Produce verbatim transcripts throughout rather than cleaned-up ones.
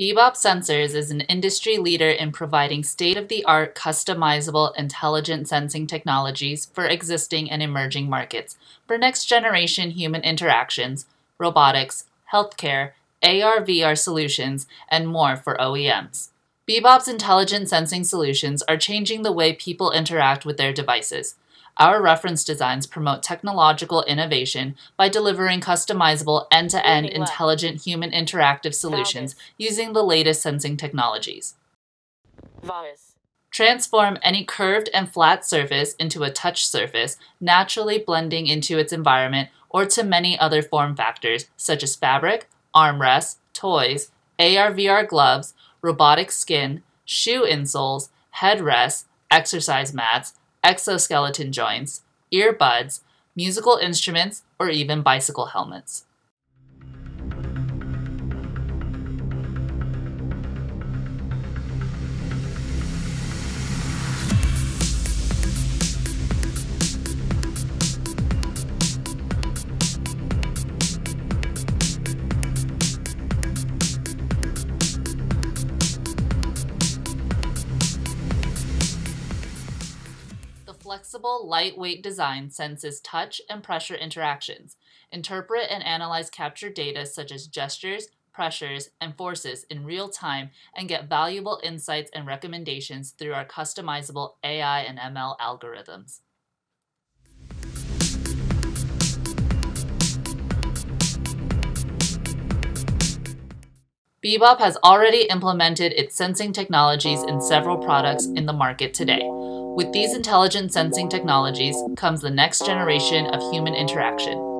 Bebop Sensors is an industry leader in providing state-of-the-art, customizable, intelligent sensing technologies for existing and emerging markets for next-generation human interactions, robotics, healthcare, A R V R solutions, and more for O E Ms. Bebop's intelligent sensing solutions are changing the way people interact with their devices. Our reference designs promote technological innovation by delivering customizable, end-to-end, intelligent, human interactive solutions using the latest sensing technologies. Transform any curved and flat surface into a touch surface, naturally blending into its environment or to many other form factors such as fabric, armrests, toys, A R V R gloves, robotic skin, shoe insoles, headrests, exercise mats, exoskeleton joints, earbuds, musical instruments, or even bicycle helmets. Flexible, lightweight design senses touch and pressure interactions, interpret and analyze captured data such as gestures, pressures, and forces in real time, and get valuable insights and recommendations through our customizable A I and M L algorithms. Bebop has already implemented its sensing technologies in several products in the market today. With these intelligent sensing technologies comes the next generation of human interaction.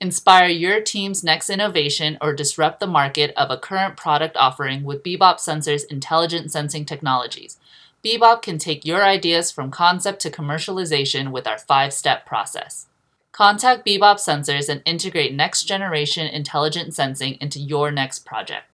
Inspire your team's next innovation or disrupt the market of a current product offering with Bebop Sensors' intelligent sensing technologies. Bebop can take your ideas from concept to commercialization with our five-step process. Contact Bebop Sensors and integrate next-generation intelligent sensing into your next project.